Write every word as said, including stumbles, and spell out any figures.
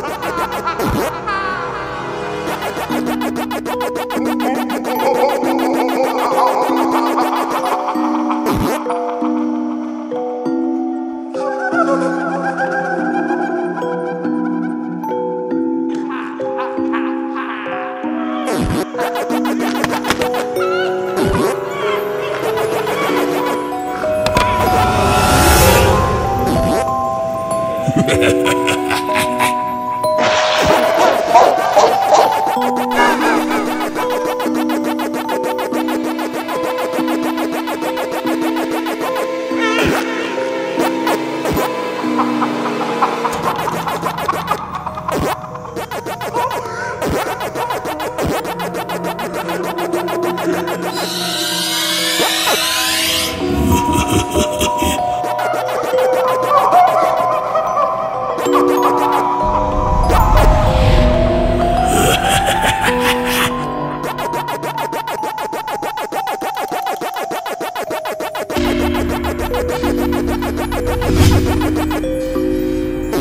Ha ha ha ha!